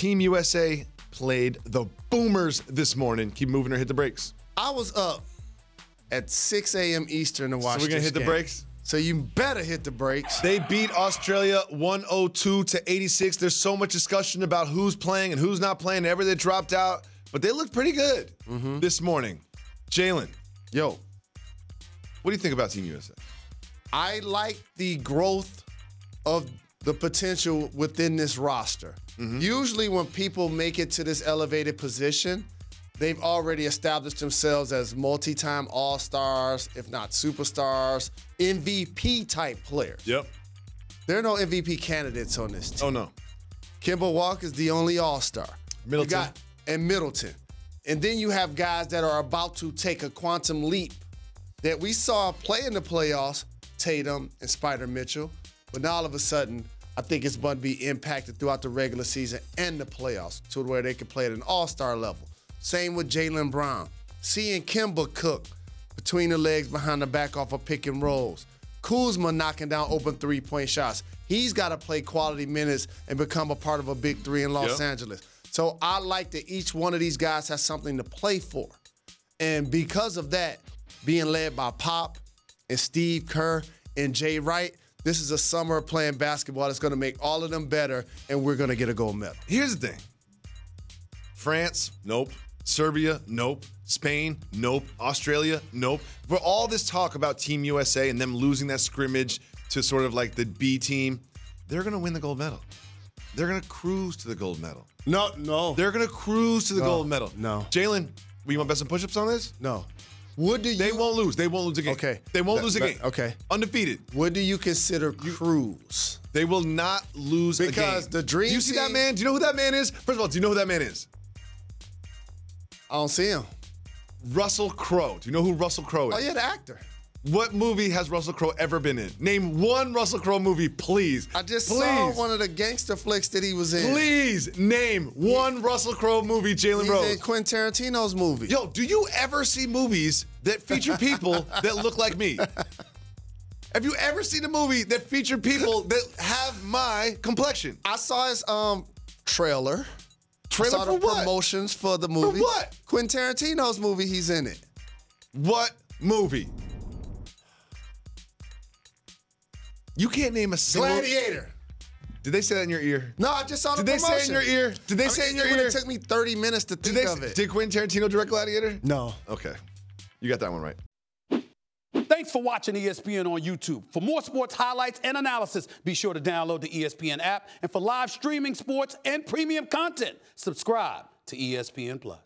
Team USA played the Boomers this morning. Keep moving or hit the brakes. I was up at 6 a.m. Eastern to watch this game. So we're going to hit the brakes? So you better hit the brakes. They beat Australia 102-86. There's so much discussion about who's playing and who's not playing. Ever they dropped out, but they looked pretty good this morning. Jaylen, yo, what do you think about Team USA? I like the growth of the potential within this roster. Usually when people make it to this elevated position, they've already established themselves as multi-time all-stars, if not superstars, MVP-type players. Yep. There are no MVP candidates on this team. Oh, no. Kemba Walker is the only all-star. Middleton. Middleton. And then you have guys that are about to take a quantum leap that we saw play in the playoffs, Tatum and Spider Mitchell. But now all of a sudden, I think it's going to be impacted throughout the regular season and the playoffs to where they can play at an all-star level. Same with Jaylen Brown. Seeing Kemba cook between the legs, behind the back off of pick and rolls. Kuzma knocking down open three-point shots. He's got to play quality minutes and become a part of a big three in Los Angeles. So I like that each one of these guys has something to play for. And because of that, being led by Pop and Steve Kerr and Jay Wright, this is a summer of playing basketball that's going to make all of them better, and we're going to get a gold medal. Here's the thing. France, nope. Serbia, nope. Spain, nope. Australia, nope. For all this talk about Team USA and them losing that scrimmage to sort of like the B team, they're going to win the gold medal. They're going to cruise to the gold medal. No. They're going to cruise to the gold medal. No. Jaylen, you want best in push-ups on this? No. What do you... They won't lose. They won't lose a game. Okay. They won't lose a game. Okay. Undefeated. What do you consider cruise? They will not lose a game. Because the dream team... Do you see that man? Do you know who that man is? First of all, do you know who that man is? I don't see him. Russell Crowe. Do you know who Russell Crowe is? Oh, yeah, the actor. What movie has Russell Crowe ever been in? Name one Russell Crowe movie, please. I just saw one of the gangster flicks that he was in. Please name one Russell Crowe movie, Jaylen Rose. He's in Quentin Tarantino's movie. Yo, do you ever see movies that feature people that look like me? Have you ever seen a movie that featured people that have my complexion? I saw his trailer. Trailer for what? Promotions for the movie. For what? Quentin Tarantino's movie, he's in it. What movie? You can't name a single... Gladiator. Did they say that in your ear? No, I just saw the promotion. Did they say in your ear? Did they say in your ear? It took me 30 minutes to think of it. Did Quentin Tarantino direct Gladiator? No. Okay. You got that one right. Thanks for watching ESPN on YouTube. For more sports highlights and analysis, be sure to download the ESPN app. And for live streaming sports and premium content, subscribe to ESPN+.